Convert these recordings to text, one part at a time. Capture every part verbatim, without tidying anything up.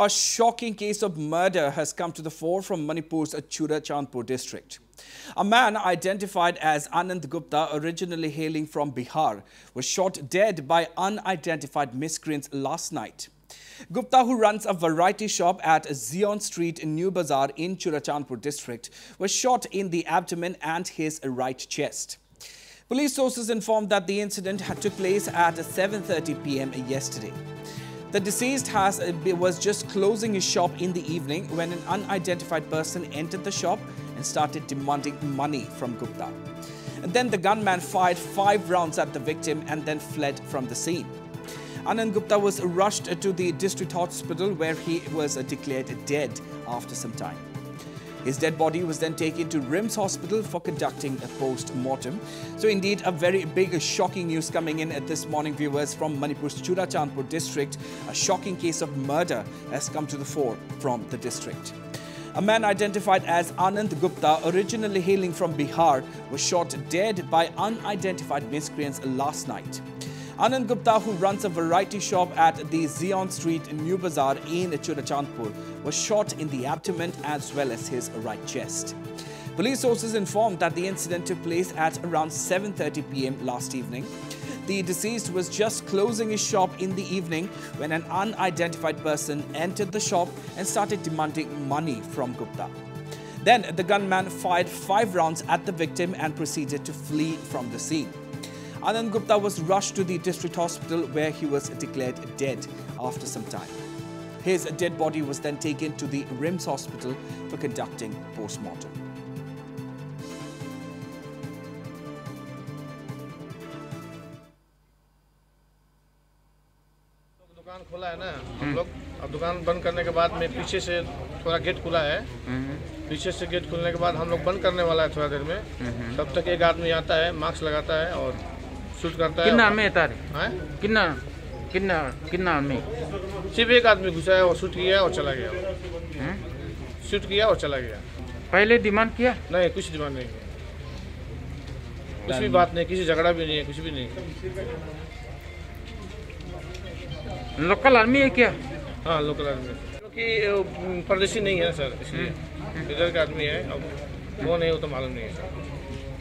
A shocking case of murder has come to the fore from Manipur's Churachandpur district. A man identified as Anand Gupta, originally hailing from Bihar, was shot dead by unidentified miscreants last night. Gupta, who runs a variety shop at Zion Street in New Bazar in Churachandpur district, was shot in the abdomen and his right chest. Police sources informed that the incident had took place at seven thirty p m yesterday. The deceased has, was just closing his shop in the evening when an unidentified person entered the shop and started demanding money from Gupta. And then the gunman fired five rounds at the victim and then fled from the scene. Anand Gupta was rushed to the district hospital where he was declared dead after some time. His dead body was then taken to R I M S hospital for conducting a post-mortem. So indeed, a very big, shocking news coming in at this morning, viewers, from Manipur's Churachandpur district. A shocking case of murder has come to the fore from the district. A man identified as Anand Gupta, originally hailing from Bihar, was shot dead by unidentified miscreants last night. Anand Gupta, who runs a variety shop at the Zion Street New Bazar in Churachandpur, was shot in the abdomen as well as his right chest. Police sources informed that the incident took place at around seven thirty p m last evening. The deceased was just closing his shop in the evening when an unidentified person entered the shop and started demanding money from Gupta. Then the gunman fired five rounds at the victim and proceeded to flee from the scene. Anand Gupta was rushed to the district hospital where he was declared dead after some time. His dead body was then taken to the R I M S hospital for conducting post-mortem. दुकान खोला है ना हम लोग, अब दुकान बंद करने के बाद में पीछे से थोड़ा गेट खुला है, पीछे से गेट खुलने के बाद हम लोग बंद करने वाला है थोड़ा देर में, तब तक एक आदमी आता है, मास्क लगाता है और शूट करता है। कितना में आता है? कितना कितना कितना में? सिर्फ एक आदमी घुसा है और शूट किया और चला गया। शूट किया और चला गया। पहले डिमांड किया? नहीं, कुछ डिमांड नहीं किया, कुछ भी बात नहीं, किसी झगड़ा भी नहीं है, कुछ भी नहीं। लोकल आर्मी है क्या? हाँ, लोकल आर्मी क्योंकि परदेशी नहीं है सर, इसलिए इधर का आदमी है, अब वो नहीं हो तो मालूम नहीं है sir.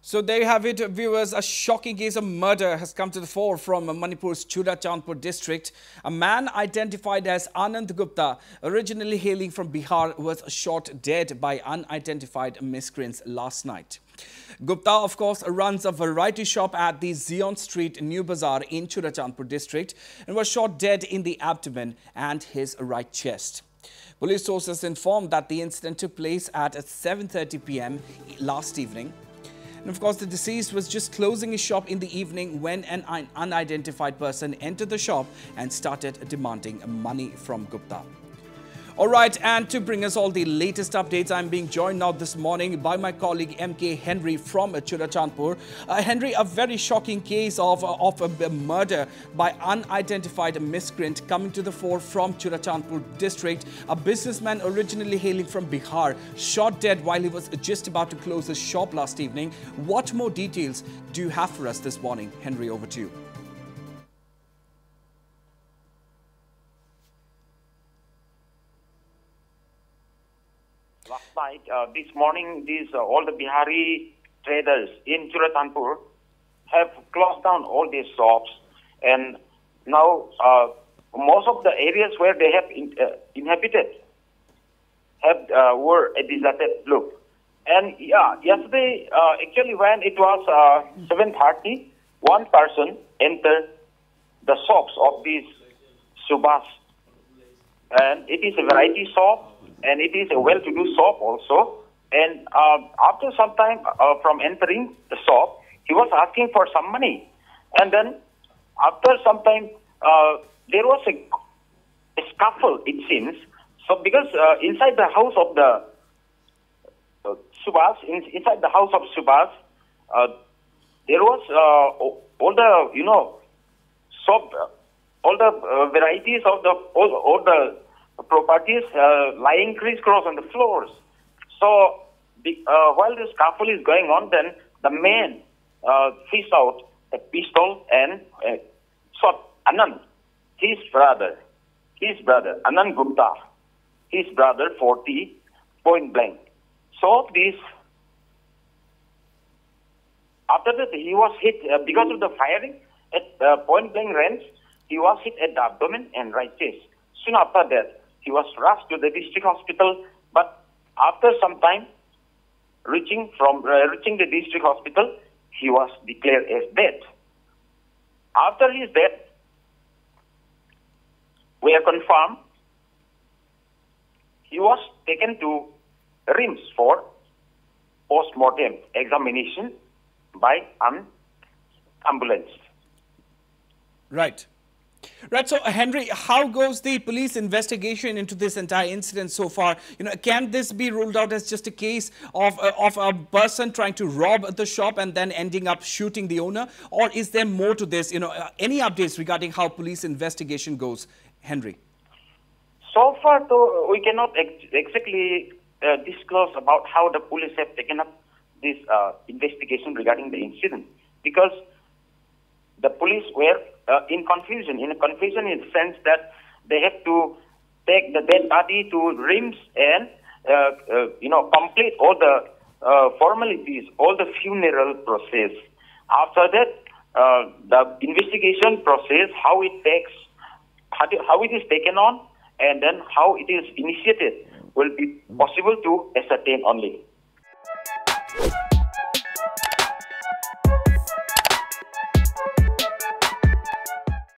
So there you have it, viewers. A shocking case of murder has come to the fore from Manipur's Churachandpur district. A man identified as Anand Gupta, originally hailing from Bihar, was shot dead by unidentified miscreants last night. Gupta, of course, runs a variety shop at the Zion Street New Bazar in Churachandpur district and was shot dead in the abdomen and his right chest. Police sources informed that the incident took place at seven thirty p m last evening. And of course, the deceased was just closing his shop in the evening when an un unidentified person entered the shop and started demanding money from Gupta. All right, and to bring us all the latest updates, I'm being joined now this morning by my colleague M K Henry from Churachandpur. Uh, Henry, a very shocking case of, of a murder by unidentified miscreant coming to the fore from Churachandpur district. A businessman originally hailing from Bihar, shot dead while he was just about to close his shop last evening. What more details do you have for us this morning? Henry, over to you. Last night, uh, this morning, these uh, all the Bihari traders in Churachandpur have closed down all these shops, and now uh, most of the areas where they have in, uh, inhabited have uh, were a deserted look. And yeah, yesterday uh, actually when it was uh, seven thirty, one person entered the shops of these Subhas, and it is a variety shop. And it is a well-to-do shop also. And uh, after some time uh, from entering the shop, he was asking for some money. And then after some time, uh, there was a, a scuffle, it seems. So because uh, inside the house of the uh, Subhas, in, inside the house of Subhas, uh, there was uh, all the, you know, shop, all the uh, varieties of the, all, all the, properties uh, lying criss-cross on the floors. So uh, while this scuffle is going on, then the man uh, fished out a pistol and uh, shot Anand, his brother, his brother, Anand Gupta, his brother, forty, point blank. So this, after that he was hit, uh, because of the firing at uh, point blank range, he was hit at the abdomen and right chest. Soon after that, he was rushed to the district hospital, but after some time, reaching from uh, reaching the district hospital, he was declared as dead. After his death, we are confirmed he was taken to R I M S for post-mortem examination by an ambulance. Right. Right. So, Henry, how goes the police investigation into this entire incident so far? You know, can this be ruled out as just a case of, uh, of a person trying to rob the shop and then ending up shooting the owner? Or is there more to this? You know, uh, any updates regarding how police investigation goes, Henry? So far, though, we cannot ex exactly uh, disclose about how the police have taken up this uh, investigation regarding the incident, because the police were uh, in confusion. In confusion in the sense that they have to take the dead body to R I M S and, uh, uh, you know, complete all the uh, formalities, all the funeral process. After that, uh, the investigation process, how it takes, how, do, how it is taken on, and then how it is initiated will be possible to ascertain only.